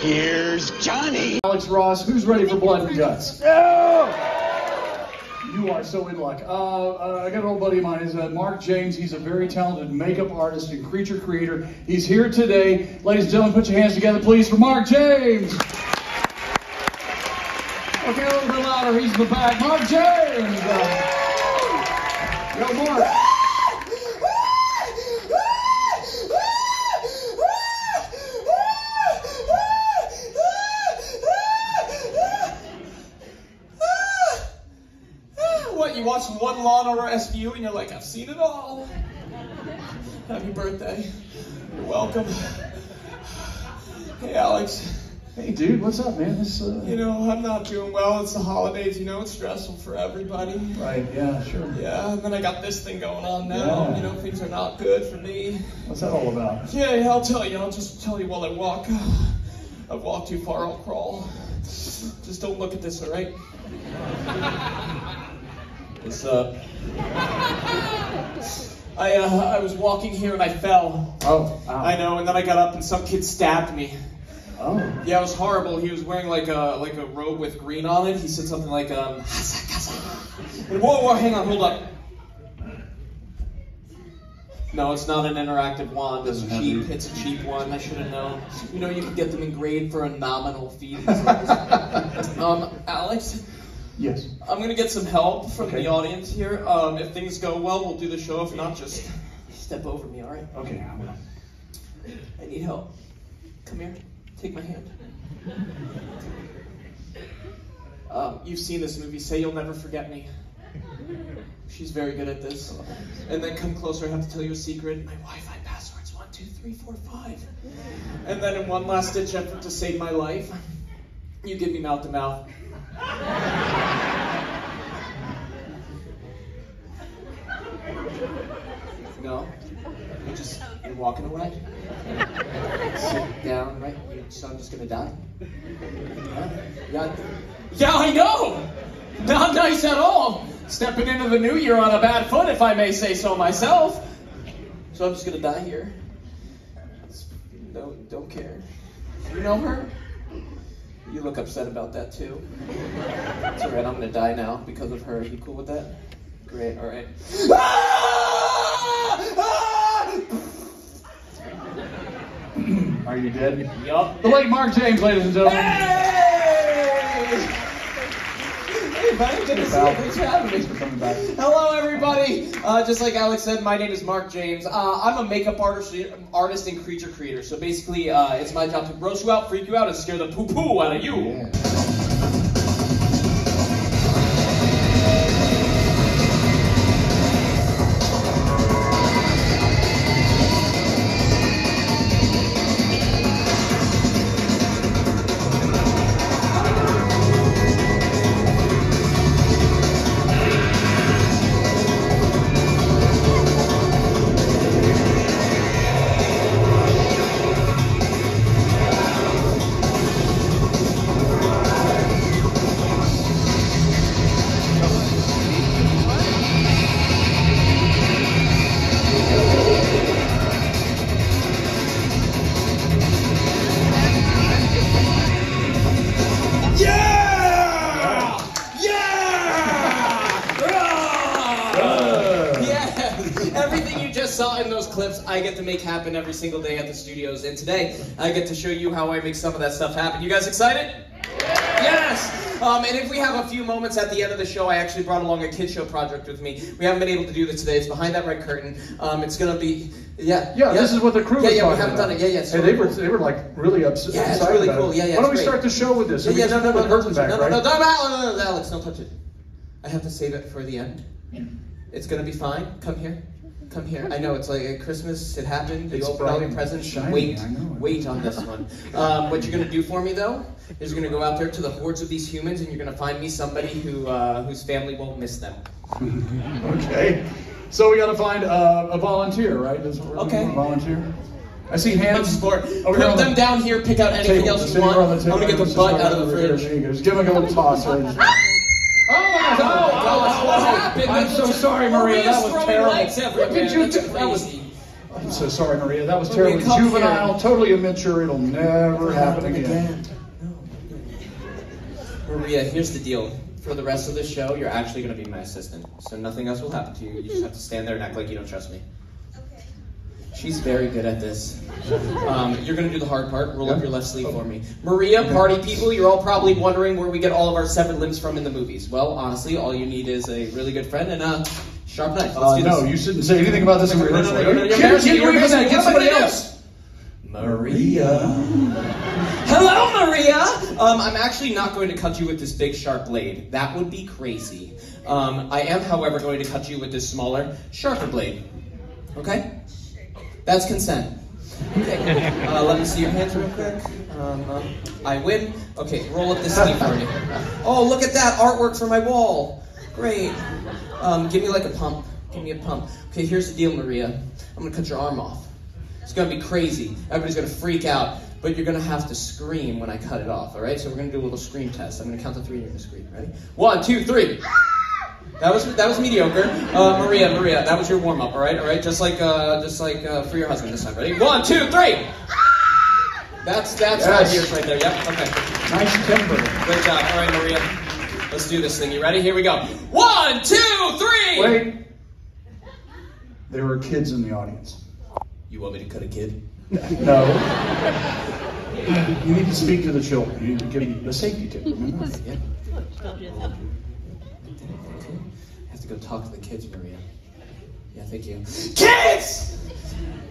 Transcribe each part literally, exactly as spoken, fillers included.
Here's Johnny. Alex Ross, who's ready for blood and guts? No! You are so in luck. Uh, uh, I got an old buddy of mine. He's uh, Mark James. He's a very talented makeup artist and creature creator. He's here today. Ladies and gentlemen, put your hands together, please, for Mark James. Okay, a little bit louder. He's in the back. Mark James. Uh, yo, Mark. What, you watch one Law and Order S V U and you're like, I've seen it all. Happy birthday. You're welcome. Hey, Alex. Hey, dude, what's up, man? This, uh... You know, I'm not doing well. It's the holidays, you know, it's stressful for everybody. Right, yeah, sure. Yeah, and then I got this thing going on now. Yeah. You know, things are not good for me. What's that all about? Yeah, yeah, I'll tell you. I'll just tell you while I walk. I've walked too far, I'll crawl. Just don't look at this, all right? What's up? I, uh, I was walking here and I fell. Oh, wow. I know, and then I got up and some kid stabbed me. Oh. Yeah, it was horrible. He was wearing like a like a robe with green on it. He said something like, um, hasa, hasa. And, whoa, whoa, hang on, hold up. No, it's not an interactive wand. It's cheap. It's a cheap one. I should have known. You know, you can get them engraved for a nominal fee. um, Alex? Yes? I'm going to get some help from okay. the audience here. Um, if things go well, we'll do the show. If not, just step over me, all right? Okay. I need help. Come here. Take my hand. Um, you've seen this movie. Say You'll Never Forget Me. She's very good at this. And then come closer. I have to tell you a secret. My Wi-Fi password's one, two, three, four, five. And then in one last ditch effort to save my life, you give me mouth to mouth. No. You just you're walking away. Sit down, right? So I'm just gonna die? Huh? Yeah, yeah, I know! Not nice at all! Stepping into the new year on a bad foot, if I may say so myself. So I'm just gonna die here. No, don't care. You know her? You look upset about that too. It's alright, I'm gonna die now because of her. You cool with that? Great, alright. Are you dead? Yup. The late Mark James, ladies and gentlemen. Hey! Hey, buddy. Good to see you. Thanks for having me. For coming back. Hello, everybody. Uh, just like Alex said, my name is Mark James. Uh, I'm a makeup artist, artist and creature creator. So basically, uh, it's my job to gross you out, freak you out, and scare the poo-poo out of you. Yeah. I get to make happen every single day at the studios, and today I get to show you how I make some of that stuff happen. You guys excited? Yes! Um, and if we have a few moments at the end of the show, I actually brought along a kid show project with me. We haven't been able to do this today. It's behind that red curtain. Um, it's gonna be, yeah. Yeah, yeah. This is what the crew yeah, is yeah, talking about. Yeah, yeah, we haven't done it. Yeah, yeah. So hey, they were, they were like really upset. Yeah, it's really cool. It. Yeah, yeah. Why don't we great. start the show with this? So yeah, yeah, no, no, no, no, no, back, no, no, right? no, no, no, no, no, Alex, don't touch it. I have to save it for the end. Yeah. It's gonna be fine. Come here. Come here. I know, it's like at Christmas, it happened, you opened all your presents, wait, wait on this one. Um, what you're going to do for me, though, is you're going to go out there to the hordes of these humans and you're going to find me somebody who uh, whose family won't miss them. Okay. So we got to find uh, a volunteer, right? That's what we're okay. Doing, volunteer. I see hands. Put them down here, pick out anything else you want. I'm going to get the butt out of the fridge. Just give them a little toss. Oh, oh, what happened? I'm so sorry, Maria. That was terrible. Legs everywhere. That was I'm so sorry, Maria. That was terribly juvenile, here. Totally immature. It'll never happen, happen again. again. No. Maria, here's the deal. For the rest of the show, you're actually going to be my assistant. So nothing else will happen to you. You just have to stand there and act like you don't trust me. Okay. She's very good at this. Um, you're going to do the hard part. Roll yeah. up your left sleeve oh. for me. Maria, party people, you're all probably wondering where we get all of our severed limbs from in the movies. Well, honestly, all you need is a really good friend and a sharp knife. Let's uh, do this. No, you shouldn't say anything about this in rehearsal. No, no, no, no, no, no, no. You're embarrassing. Get somebody else. Maria. Hello, Maria! Um, I'm actually not going to cut you with this big, sharp blade. That would be crazy. Um, I am, however, going to cut you with this smaller, sharper blade. Okay? That's consent. Okay. Uh, let me see your hands real quick. Um, um, I win. Okay, roll up this sleeve for me. Oh, look at that artwork for my wall. Great. Um, give me like a pump. Give me a pump. Okay, here's the deal, Maria. I'm going to cut your arm off. It's going to be crazy. Everybody's going to freak out, but you're going to have to scream when I cut it off, all right? So we're going to do a little scream test. I'm going to count to three and you're going to scream. Ready? One, two, three. That was that was mediocre. Uh, Maria, Maria, that was your warm-up, all right? All right, just like uh, just like uh, for your husband this time. Ready? One, two, three. That's that's yes. ideas right there. Yep. Okay. Nice timber. Great job. All right, Maria. Let's do this thing. You ready? Here we go. One, two, three. Wait. There were kids in the audience. You want me to cut a kid? No. You need to speak to the children. You need to give them a safety tip. Remember? Yeah. I have to go talk to the kids, Maria. Yeah, thank you. Kids!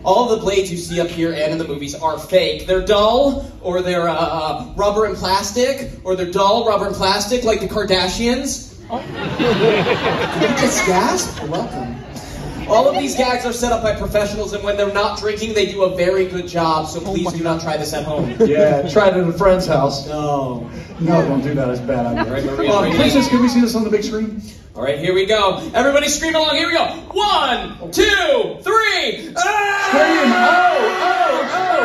All the blades you see up here and in the movies are fake. They're dull, or they're uh, uh, rubber and plastic, or they're dull, rubber and plastic, like the Kardashians. Oh. Did you just gasp? Welcome. All of these gags are set up by professionals, and when they're not drinking, they do a very good job, so please oh do not try this at home. Yeah, try it at a friend's house. No. No, don't do that. It's bad idea. Right, Maria, uh, please just, can we see this on the big screen? All right, here we go. Everybody scream along. Here we go. One, two, three. Ah! Scream. Oh, oh, oh.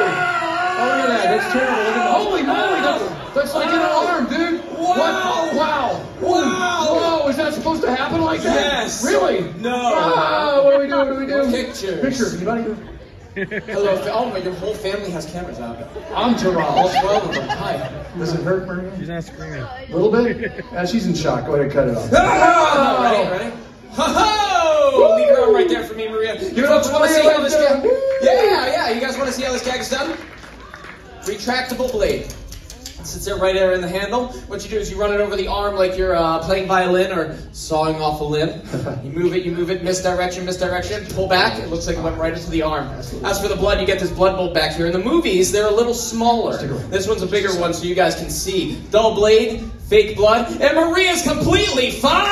Oh, look at that. That's terrible. Look at that. Holy moly. That's, that's like an alarm, dude. Wow. Wow. Wow. Wow. Wow. Is that supposed to happen like that? Yes. Really? No. Wow. What do we do? What do we do? Pictures. Pictures. Anybody? Hello. Oh, my, your whole family has cameras out. Entourage. All twelve of them. Hi. Does it hurt, Maria? She's not screaming. A little bit? Uh, she's in shock. Go ahead and cut it off. Ah! Oh, ready, ready? Ha-ho! Leave her arm right there for me, Maria. You folks want to see how this gag... Yeah, yeah. You guys want to see how this gag is done? Retractable blade. It sits there right there in the handle. What you do is you run it over the arm like you're uh, playing violin or sawing off a limb. You move it, you move it, misdirection, misdirection, pull back. It looks like it went right into the arm. Absolutely. As for the blood, you get this blood bowl back here. In the movies, they're a little smaller. This one's a bigger one so you guys can see. Dull blade, fake blood, and Maria's completely fine!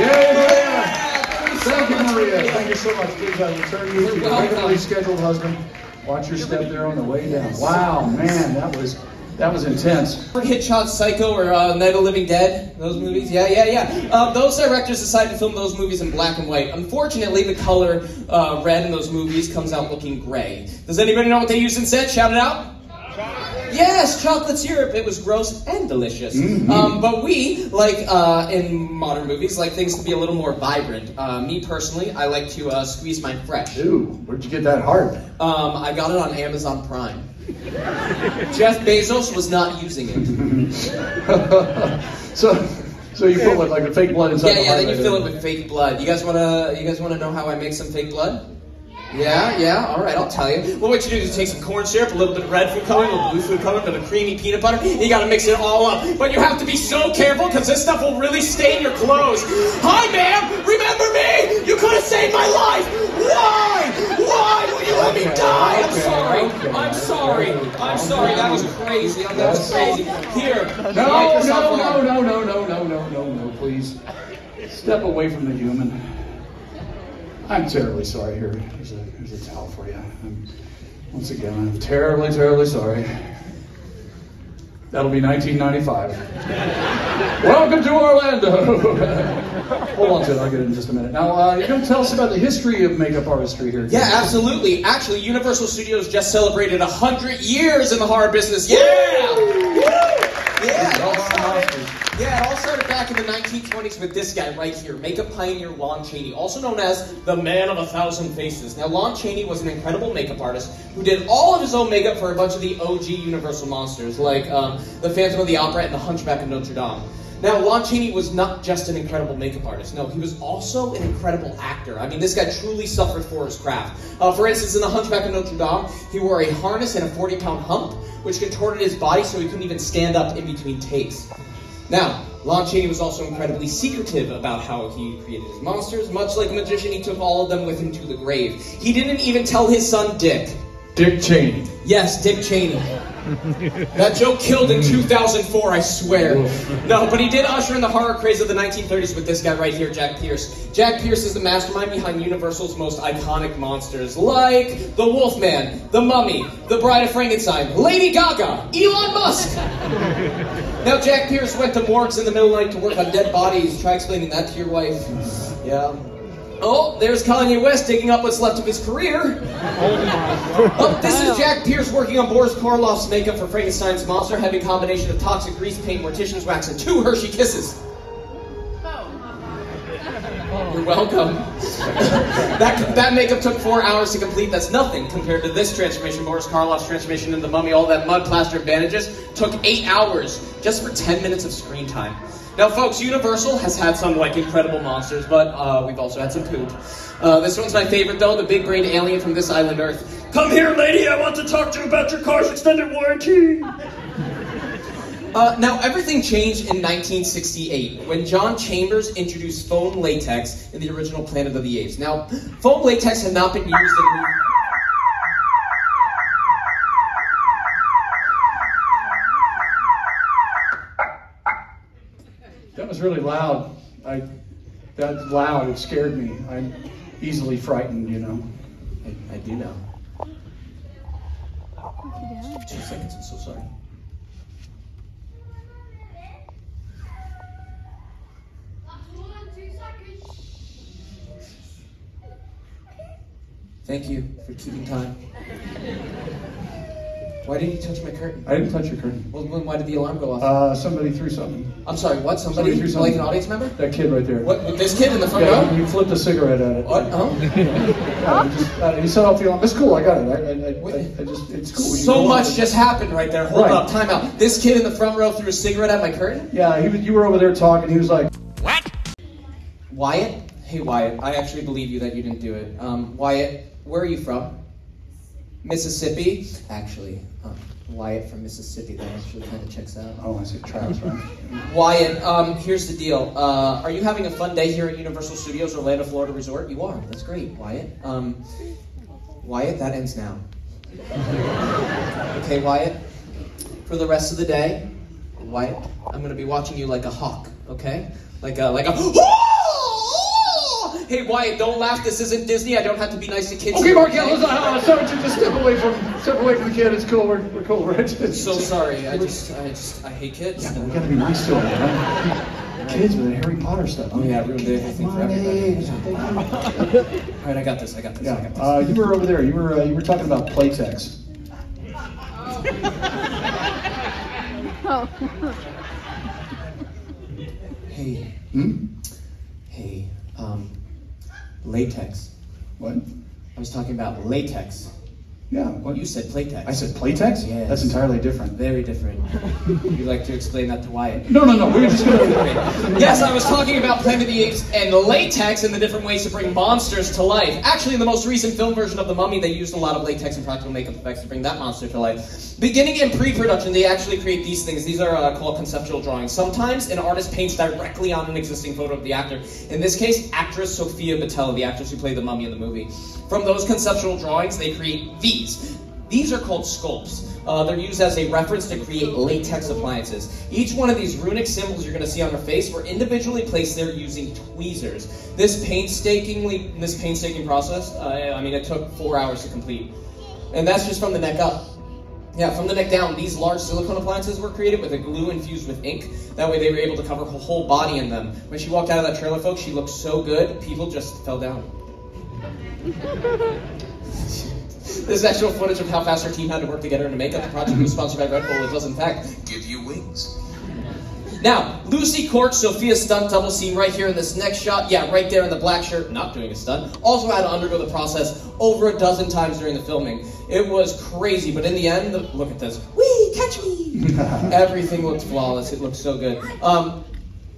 Yeah! yeah. Thank, Thank you, so Maria. Maria. Thank you so much. Please, I return you to your regularly scheduled husband. Watch your step there on the way down. Wow, man, that was... That was intense. Hitchcock, Psycho, or uh, Night of the Living Dead, those movies, yeah, yeah, yeah. Uh, those directors decided to film those movies in black and white. Unfortunately, the color uh, red in those movies comes out looking gray. Does anybody know what they used instead? Shout it out. Chocolate. Yes, chocolate syrup. It was gross and delicious. Mm-hmm. um, but we, like uh, in modern movies, like things to be a little more vibrant. Uh, me personally, I like to uh, squeeze mine fresh. Ooh, where'd you get that hard? Um, I got it on Amazon Prime. Jeff Bezos was not using it. so, so you put like a fake blood inside. Yeah, the yeah. Then you fill it with fake blood. You guys wanna, you guys wanna know how I make some fake blood? Yeah, yeah. All right, I'll tell you. Well, what you do is you take some corn syrup, a little bit of red food coloring, a little blue food coloring, a little creamy peanut butter. And you gotta mix it all up. But you have to be so careful because this stuff will really stain your clothes. Hi, ma'am. Remember me? You could have saved my life. Why? Why will you let me die? I'm sorry. I'm sorry. I'm sorry. That was crazy. That was crazy. Here. No, no, no, no, no, no, no, no, no, no. Please step away from the human. I'm terribly sorry. Here, here's a, here's a towel for you. I'm, once again, I'm terribly, terribly sorry. That'll be nineteen ninety-five. Welcome to Orlando. Hold on to it. I'll get it in just a minute. Now, uh, you're going to tell us about the history of makeup artistry here. Yeah, absolutely. Actually, Universal Studios just celebrated one hundred years in the horror business. Yeah! Woo! Yeah! Yeah, it all started back back in the nineteen twenties with this guy right here, makeup pioneer Lon Chaney, also known as the Man of a Thousand Faces. Now, Lon Chaney was an incredible makeup artist who did all of his own makeup for a bunch of the O G Universal monsters, like um, the Phantom of the Opera and the Hunchback of Notre Dame. Now, Lon Chaney was not just an incredible makeup artist. No, he was also an incredible actor. I mean, this guy truly suffered for his craft. Uh, for instance, in The Hunchback of Notre Dame, he wore a harness and a forty pound hump, which contorted his body so he couldn't even stand up in between takes. Now, Lon Chaney was also incredibly secretive about how he created his monsters. Much like a magician, he took all of them with him to the grave. He didn't even tell his son, Dick. Dick Cheney. Yes, Dick Cheney. That joke killed in two thousand four, I swear. No, but he did usher in the horror craze of the nineteen thirties with this guy right here, Jack Pierce. Jack Pierce is the mastermind behind Universal's most iconic monsters, like the Wolfman, the Mummy, the Bride of Frankenstein, Lady Gaga, Elon Musk. Now, Jack Pierce went to morgues in the middle of the night to work on dead bodies. Try explaining that to your wife. Yeah. Oh, there's Kanye West digging up what's left of his career. Oh, this is Jack Pierce working on Boris Karloff's makeup for Frankenstein's monster, having a combination of toxic grease paint, mortician's wax, and two Hershey Kisses. Oh. You're welcome. that, that makeup took four hours to complete. That's nothing compared to this transformation. Boris Karloff's transformation into the Mummy, all that mud, plaster, and bandages, took eight hours just for ten minutes of screen time. Now, folks, Universal has had some, like, incredible monsters, but uh, we've also had some poop. Uh, this one's my favorite, though, the big-brained alien from This Island Earth. Come here, lady, I want to talk to you about your car's extended warranty. Uh, now, everything changed in nineteen sixty-eight, when John Chambers introduced foam latex in the original Planet of the Apes. Now, foam latex had not been used in... really loud. I, that's loud. It scared me. I'm easily frightened, you know. I, I do know. Two seconds. I'm so sorry. That's more than two seconds. Thank you for keeping time. Why didn't you touch my curtain? I didn't touch your curtain. Well, then why did the alarm go off? Uh, somebody threw something. I'm sorry, what? Somebody, somebody threw something? Like an audience member? That kid right there. What? This kid in the front yeah, row? You flipped a cigarette at it. What? Oh? yeah, he, just, uh, he set off the alarm. It's cool, I got it. I, I, I, I just, it's cool. So much it. just happened right there. Hold right. up, time out. This kid in the front row threw a cigarette at my curtain? Yeah, he was, you were over there talking. He was like, what? Wyatt? Hey, Wyatt, I actually believe you that you didn't do it. Um, Wyatt, where are you from? Mississippi, actually. Um, Wyatt from Mississippi, that actually kind of checks out. Oh, I see. Travis, right? Wyatt, um, here's the deal. Uh, are you having a fun day here at Universal Studios, Orlando, Florida Resort? You are. That's great, Wyatt. Um, Wyatt, that ends now. Okay, Wyatt? For the rest of the day, Wyatt, I'm going to be watching you like a hawk, okay? Like a... Like a Hey, Wyatt, don't laugh. This isn't Disney. I don't have to be nice to kids. Okay, Mark, yeah, listen, uh, sorry, just step away from, step away from the kid. It's cool. We're, we're cool. We're just, so sorry. I just, I just, I hate kids. Yeah, we gotta be nice to them. Right? Kids with the Harry Potter stuff. Oh yeah, ruined it. I think for everybody. All right, I got this. I got this. Yeah. I got this. Uh, you were over there. You were, uh, you were talking about Playtex. Oh. Hey. Hmm. Hey. Um. Latex. What? I was talking about latex. Yeah. What? You said Playtex. I said Playtex? Yeah. That's entirely different. Very different. Would you like to explain that to Wyatt? No, no, no. We're just going to... Yes, I was talking about Planet of the Apes and latex and the different ways to bring monsters to life. Actually, in the most recent film version of The Mummy, they used a lot of latex and practical makeup effects to bring that monster to life. Beginning in pre-production, they actually create these things. These are uh, called conceptual drawings. Sometimes an artist paints directly on an existing photo of the actor. In this case, actress Sofia Boutella, the actress who played the Mummy in the movie. From those conceptual drawings, they create V. These are called sculpts. Uh, they're used as a reference to create latex appliances. Each one of these runic symbols you're going to see on her face were individually placed there using tweezers. This painstakingly, this painstaking process, uh, I mean, it took four hours to complete. And that's just from the neck up. Yeah, from the neck down, these large silicone appliances were created with a glue infused with ink. That way they were able to cover her whole body in them. When she walked out of that trailer, folks, she looked so good, people just fell down. This is actual footage of how fast our team had to work together to make up. The project was sponsored by Red Bull, which does in fact give you wings. Now, Lucy Cork, Sophia's stunt double, seen right here in this next shot. Yeah, right there in the black shirt, not doing a stunt. Also had to undergo the process over a dozen times during the filming. It was crazy, but in the end, the, look at this. Whee, catch me! Everything looked flawless. It looked so good. Um,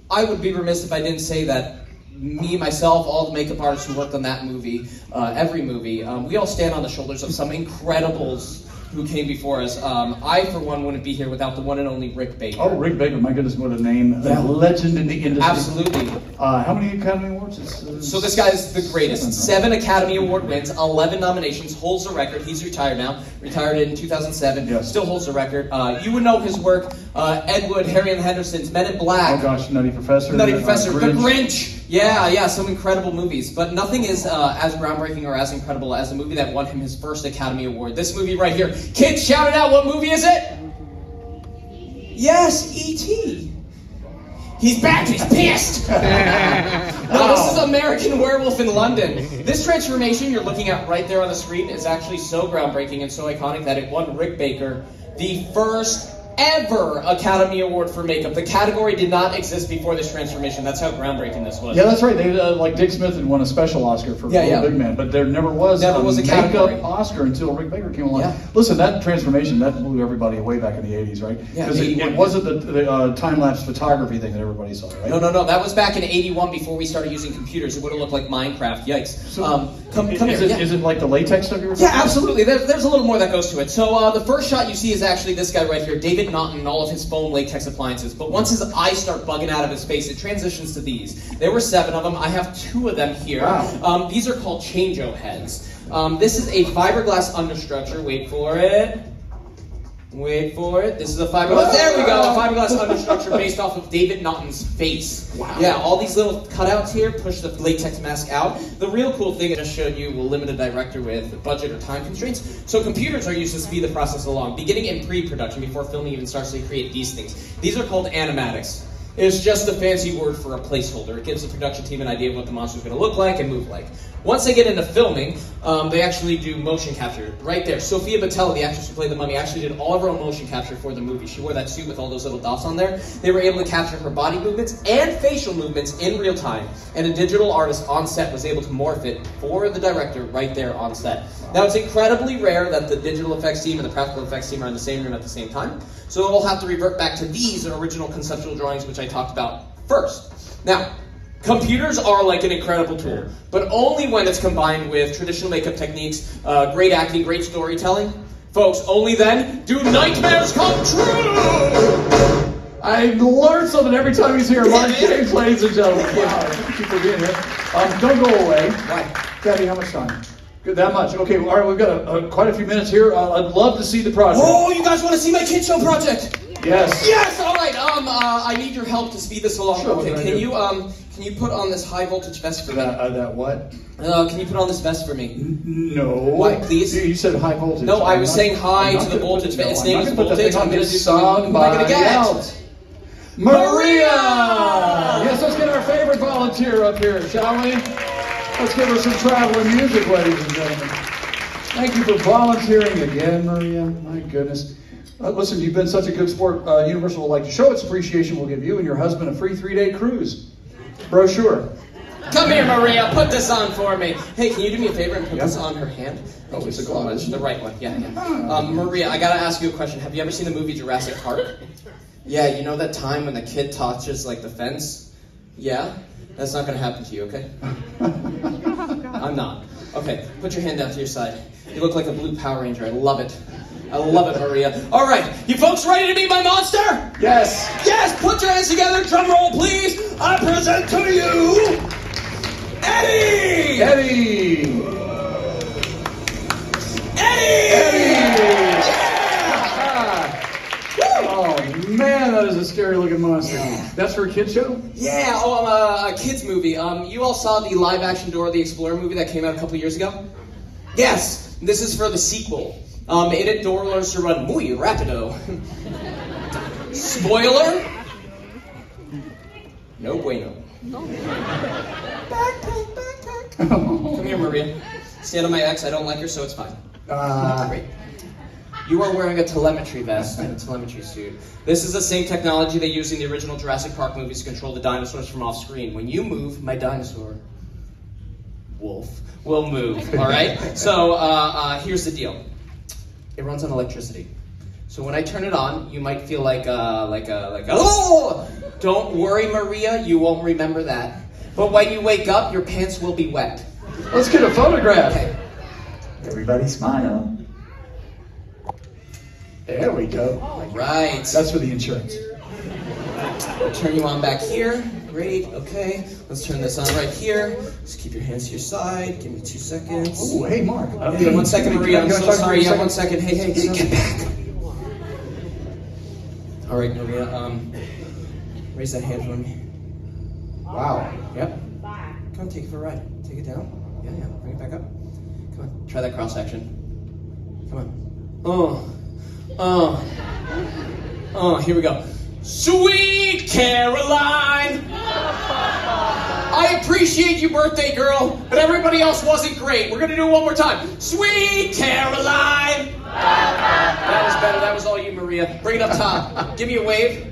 I would be remiss if I didn't say that me, myself, all the makeup artists who worked on that movie, uh, every movie, um, we all stand on the shoulders of some incredibles who came before us. Um, I, for one, wouldn't be here without the one and only Rick Baker. Oh, Rick Baker, my goodness, what a name. Yeah. A legend in the industry. Absolutely. Uh, how many Academy Awards? Is, uh, so this guy is the greatest. Seven, right? Seven Academy Award wins, eleven nominations, holds the record. He's retired now. Retired in two thousand seven. Yes. Still holds the record. Uh, you would know his work. Uh, Ed Wood, Harry and the Hendersons, Men in Black. Oh, gosh, Nutty Professor. Nutty Professor. The Grinch. The Grinch. Yeah, yeah, some incredible movies. But nothing is uh, as groundbreaking or as incredible as the movie that won him his first Academy Award. This movie right here. Kids, shout it out. What movie is it? Yes, E T He's back. He's pissed. No, this is American Werewolf in London. This transformation you're looking at right there on the screen is actually so groundbreaking and so iconic that it won Rick Baker the first ever Academy Award for makeup. The category did not exist before this transformation. That's how groundbreaking this was. Yeah, that's right. They, uh, like Dick Smith had won a special Oscar for yeah, yeah. Big Man, but there never was never a was a makeup category. Oscar until Rick Baker came along. Yeah. Listen, that transformation, that blew everybody away back in the eighties, right? Yeah, it, it wasn't the, the uh, time-lapse photography thing that everybody saw, right? No, no, no. That was back in eighty-one before we started using computers. It would have looked like Minecraft. Yikes. So, um, come, it, come is, here. It, yeah. is it like the latex stuff you were talking about? Yeah, absolutely. There's, there's a little more that goes to it. So uh, the first shot you see is actually this guy right here, David Naughton, and all of his foam latex appliances. But once his eyes start bugging out of his face, it transitions to these. There were seven of them. I have two of them here. Wow. Um, these are called change-o heads. Um, this is a fiberglass understructure. Wait for it. Wait for it. This is a fiberglass. There we go. A fiberglass understructure based off of David Naughton's face. Wow. Yeah, all these little cutouts here push the latex mask out. The real cool thing I just showed you will limit a director with budget or time constraints. So computers are used to speed the process along, beginning in pre-production before filming even starts to create these things. These are called animatics. It's just a fancy word for a placeholder. It gives the production team an idea of what the monster's going to look like and move like. Once they get into filming, um, they actually do motion capture. Right there, Sofia Boutella, the actress who played the mummy, actually did all of her own motion capture for the movie. She wore that suit with all those little dots on there. They were able to capture her body movements and facial movements in real time. And a digital artist on set was able to morph it for the director right there on set. Now, it's incredibly rare that the digital effects team and the practical effects team are in the same room at the same time. So we'll have to revert back to these original conceptual drawings, which I I talked about first. Now, computers are like an incredible tool, but only when it's combined with traditional makeup techniques, uh, great acting, great storytelling. Folks, only then do nightmares come true! I learn something every time he's here. Mark James, ladies and gentlemen. Wow, thank you for being here. Um, don't go away. Why? Daddy, how much time? Good, that much. Okay, all right, we've got a, a, quite a few minutes here. Uh, I'd love to see the project. Oh, you guys want to see my kid show project? Yes. Yes. All right. Um. Uh, I need your help to speed this along. Sure, okay. Can you um? Can you put on this high voltage vest for me? That, uh, that what? Uh, can you put on this vest for me? No. Why, please? You, you said high voltage. No, I was not, saying high to the voltage. Its name is voltage. I'm going to do something. Who am I going to get? Maria. Maria. Yes. Let's get our favorite volunteer up here, shall we? Let's give her some traveling music, ladies and gentlemen. Thank you for volunteering again, Maria. My goodness. Uh, listen, you've been such a good sport. Uh, Universal would like to show its appreciation. We'll give you and your husband a free three-day cruise brochure. Come here, Maria. Put this on for me. Hey, can you do me a favor and put yep. this on her hand? Thank oh, it's a glove. So the right one. Yeah. yeah. Um, Maria, I gotta ask you a question. Have you ever seen the movie Jurassic Park? Yeah. You know that time when the kid touches like the fence? Yeah. That's not gonna happen to you, okay? I'm not. Okay. Put your hand out to your side. You look like a blue Power Ranger. I love it. I love it, Maria. All right, you folks ready to meet my monster? Yes. Yes, put your hands together. Drum roll, please. I present to you, Eddie. Eddie. Eddie. Eddie. Man, that is a scary-looking monster. Yeah. That's for a kid show? Yeah, oh, um, uh, a kid's movie. Um, you all saw the live-action Dora the Explorer movie that came out a couple years ago? Yes, this is for the sequel. Um, it at Dora learns to run muy rapido. Spoiler? No bueno. Backpack, backpack. Come here, Maria. Stand on my ex. I don't like her, so it's fine. Uh... Great. You are wearing a telemetry vest and a telemetry suit. This is the same technology they used in the original Jurassic Park movies to control the dinosaurs from off screen. When you move, my dinosaur, wolf, will move, all right? So uh, uh, here's the deal. It runs on electricity. So when I turn it on, you might feel like a, like a, like a, oh! Don't worry, Maria, you won't remember that. But when you wake up, your pants will be wet. Let's get a photograph. Okay. Everybody smile. There we go. All right. That's for the insurance. I'll turn you on back here. Great, okay. Let's turn this on right here. Just keep your hands to your side. Give me two seconds. Oh, hey, Mark. Okay. Hey, one second, Maria. I'm so sorry. Yeah, one second. Hey, hey, get, get back. All right, Maria. Um, raise that hand for me. Wow. Yep. Come on, take it for a ride. Take it down. Yeah, yeah. Bring it back up. Come on. Try that cross section. Come on. Oh. Oh, oh, here we go. Sweet Caroline! I appreciate you, birthday girl, but everybody else wasn't great. We're gonna do it one more time. Sweet Caroline! That was better, that was all you, Maria. Bring it up top. Give me a wave.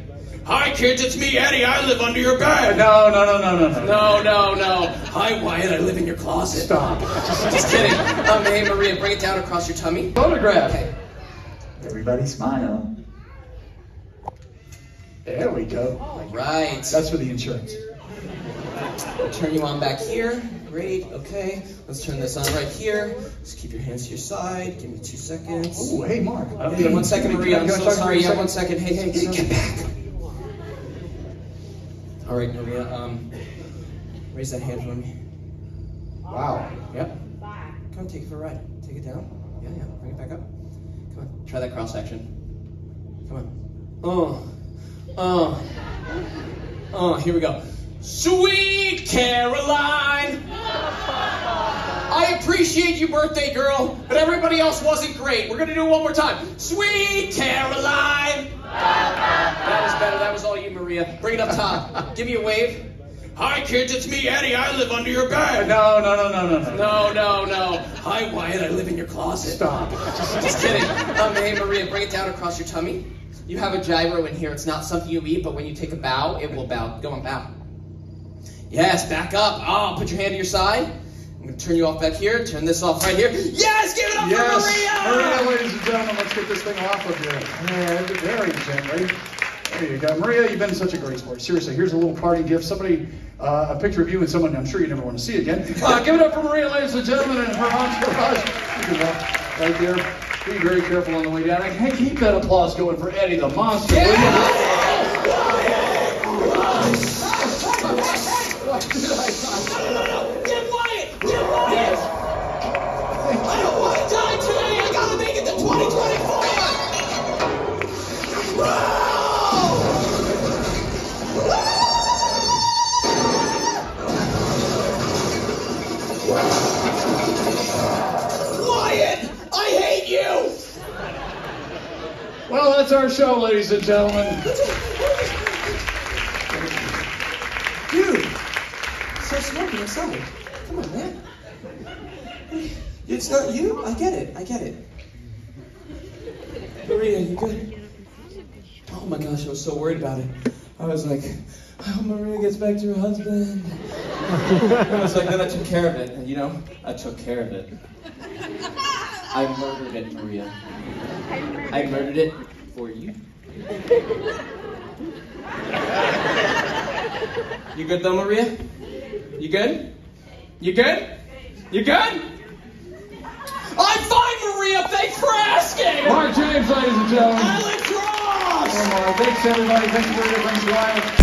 Hi, kids, it's me, Eddie. I live under your bed. No, no, no, no, no, no. No, no, no. Hi, Wyatt, I live in your closet. Stop. Just kidding. Um, hey, Maria, bring it down across your tummy. Photograph. Okay. Everybody smile. There we go. All right. That's for the insurance. I'll turn you on back here. Great, okay. Let's turn this on right here. Just keep your hands to your side. Give me two seconds. Oh, hey, Mark. Okay. Hey, one second, Maria. I'm so sorry. Yeah, one second. Hey, hey, get, get back. All right, Maria. Um, raise that hand for me. Wow. Yep. Come take it for a ride. Take it down. Yeah, yeah. Bring it back up. Come on, try that cross section. Come on. Oh, oh, oh, here we go. Sweet Caroline! I appreciate you, birthday girl, but everybody else wasn't great. We're gonna do it one more time. Sweet Caroline! That was better, that was all you, Maria. Bring it up top. Give me a wave. Hi, kids, it's me, Eddie. I live under your bed. No, no, no, no, no, no. No, no, no. Hi, Wyatt, I live in your closet. Stop. Just kidding. Um, hey, Maria, bring it down across your tummy. You have a gyro in here. It's not something you eat, but when you take a bow, it will bow. Go and bow. Yes, back up. Oh, put your hand to your side. I'm going to turn you off back here. Turn this off right here. Yes, give it up yes. for Maria. Maria, ladies and gentlemen, let's get this thing off of here. Very gently. There you go. Maria, you've been such a great sport. Seriously, here's a little party gift. Somebody, uh, a picture of you and someone I'm sure you never want to see again. Uh, give it up for Maria, ladies and gentlemen, and her entourage. Right there. Be very careful on the way down. I can't keep that applause going for Eddie the Monster. Yeah! No, no, no. Get Wyatt! Get Wyatt! I don't want to die today. I got to make it to twenty twenty-four. Wyatt, I hate you! Well, that's our show, ladies and gentlemen. Dude, so smoky and sunny. Come on, man. It's not you? I get it, I get it. Maria, you good? Oh my gosh, I was so worried about it. I was like, I hope Maria gets back to her husband. I was like, then I took care of it, and you know, I took care of it. I murdered it, Maria. I murdered it for you. You good though, Maria? You good? You good? You good? I'm fine, Maria! Thanks for asking! Mark James, ladies and gentlemen. Alex Ross! Thanks, everybody. Thank you for your friends, Ryan.